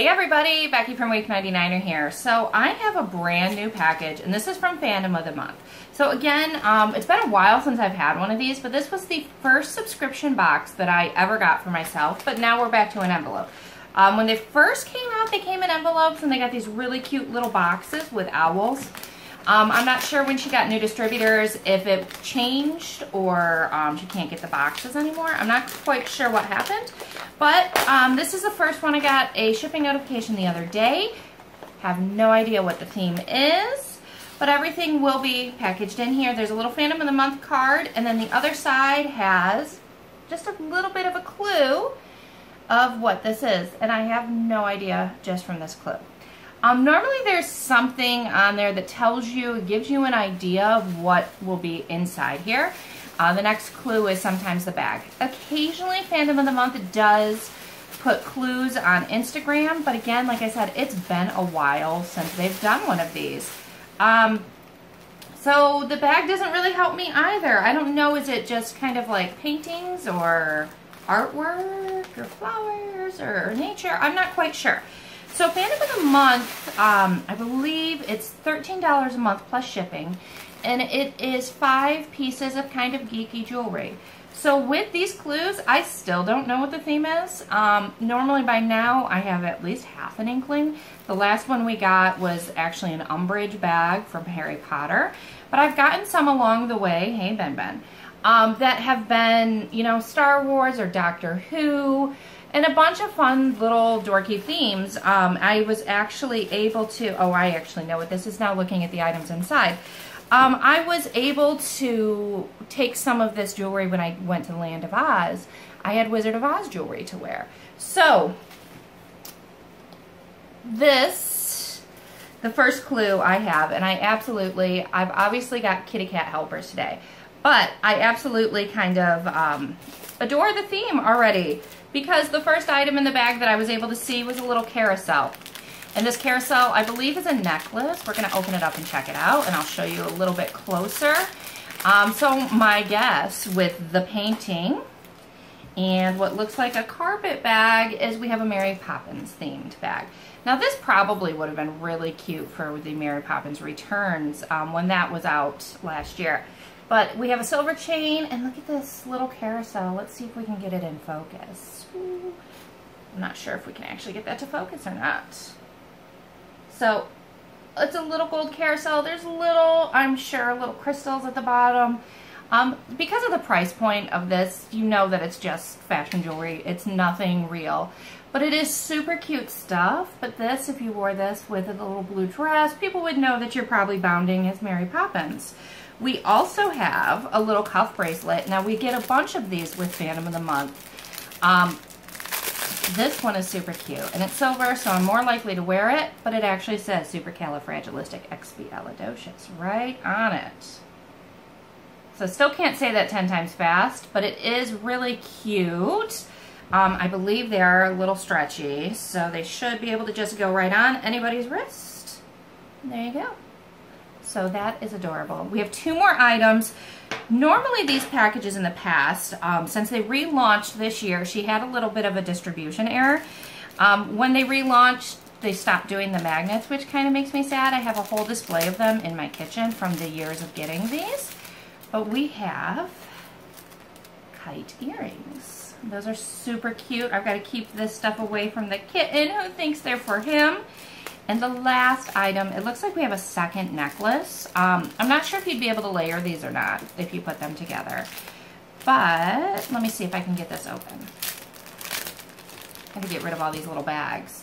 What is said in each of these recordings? Hey everybody, Becky from Week99er here. So I have a brand new package, and this is from Fandom of the Month. So again, it's been a while since I've had one of these, but this was the first subscription box that I ever got for myself, but now we're back to an envelope. When they first came out, they came in envelopes, and they got these really cute little boxes with owls. I'm not sure when she got new distributors, if it changed or she can't get the boxes anymore. I'm not quite sure what happened, but this is the first one. I got a shipping notification the other day. Have no idea what the theme is, but everything will be packaged in here. There's a little Fandom of the Month card, and then the other side has just a little bit of a clue of what this is, and I have no idea just from this clue. Normally there's something on there that tells you, gives you an idea of what will be inside here. The next clue is sometimes the bag. Occasionally Fandom of the Month does put clues on Instagram, but again, like I said, it's been a while since they've done one of these. So the bag doesn't really help me either. I don't know, is it just kind of like paintings or artwork or flowers or nature? I'm not quite sure. So Fandom of the Month, I believe it's $13 a month plus shipping, and it is 5 pieces of kind of geeky jewelry. So with these clues, I still don't know what the theme is. Normally by now, I have at least half an inkling. The last one we got was actually an Umbridge bag from Harry Potter, but I've gotten some along the way, hey Ben, that have been, you know, Star Wars or Doctor Who, and a bunch of fun little dorky themes. I was actually able to, oh, I actually know what this is now looking at the items inside. I was able to take some of this jewelry when I went to the Land of Oz. I had Wizard of Oz jewelry to wear. So, this, the first clue I have, and I've obviously got kitty cat helpers today, but I absolutely kind of adore the theme already, because the first item in the bag that I was able to see was a little carousel. And this carousel, I believe, is a necklace. We're gonna open it up and check it out, and I'll show you a little bit closer. So my guess with the painting and what looks like a carpet bag is we have a Mary Poppins themed bag. Now this probably would have been really cute for the Mary Poppins Returns when that was out last year. But we have a silver chain, and look at this little carousel. Let's see if we can get it in focus. Ooh. I'm not sure if we can actually get that to focus or not. So it's a little gold carousel. There's little, I'm sure, little crystals at the bottom. Because of the price point of this, you know that it's just fashion jewelry. It's nothing real. But it is super cute stuff. But this, if you wore this with a little blue dress, people would know that you're probably bounding as Mary Poppins. We also have a little cuff bracelet. Now we get a bunch of these with Fandom of the Month. This one is super cute, and it's silver, so I'm more likely to wear it, but it actually says supercalifragilisticexpialidocious right on it. So still can't say that 10 times fast, but it is really cute. I believe they are a little stretchy, so they should be able to just go right on anybody's wrist. And there you go. So that is adorable. We have 2 more items. Normally these packages in the past, since they relaunched this year, she had a little bit of a distribution error. When they relaunched, they stopped doing the magnets, which kind of makes me sad. I have a whole display of them in my kitchen from the years of getting these. But we have kite earrings. Those are super cute. I've got to keep this stuff away from the kitten who thinks they're for him. And the last item, it looks like we have a second necklace. I'm not sure if you'd be able to layer these or not if you put them together. But let me see if I can get this open. I have to get rid of all these little bags.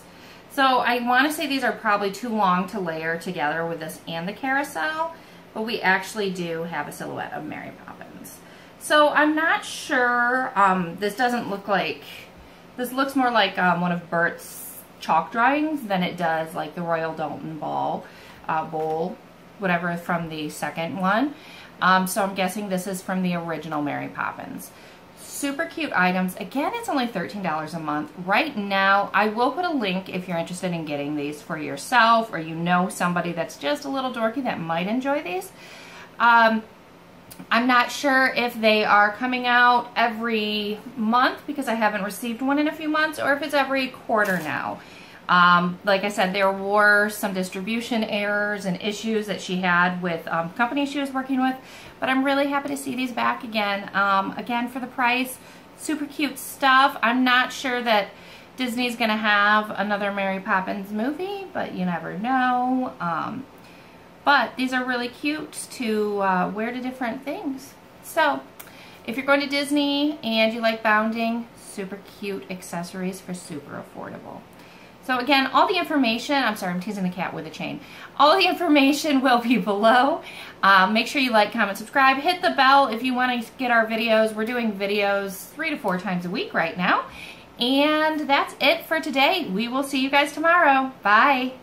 So I want to say these are probably too long to layer together with this and the carousel. But we actually do have a silhouette of Mary Poppins. So I'm not sure. This doesn't look like, this looks more like one of Bert's chalk drawings than it does like the Royal Dalton bowl, whatever, from the second one. So I'm guessing this is from the original Mary Poppins. Super cute items. Again, it's only $13 a month. Right now, I will put a link if you're interested in getting these for yourself, or you know somebody that's just a little dorky that might enjoy these. I'm not sure if they are coming out every month, because I haven't received one in a few months, or if it's every quarter now. Like I said, there were some distribution errors and issues that she had with companies she was working with, but I'm really happy to see these back again. Again, for the price, super cute stuff. I'm not sure that Disney's going to have another Mary Poppins movie, but you never know. But these are really cute to wear to different things. So if you're going to Disney and you like bounding, super cute accessories for super affordable. So again, all the information, I'm sorry, I'm teasing the cat with a chain. All the information will be below. Make sure you like, comment, subscribe, hit the bell if you want to get our videos. We're doing videos 3 to 4 times a week right now. And that's it for today. We will see you guys tomorrow. Bye.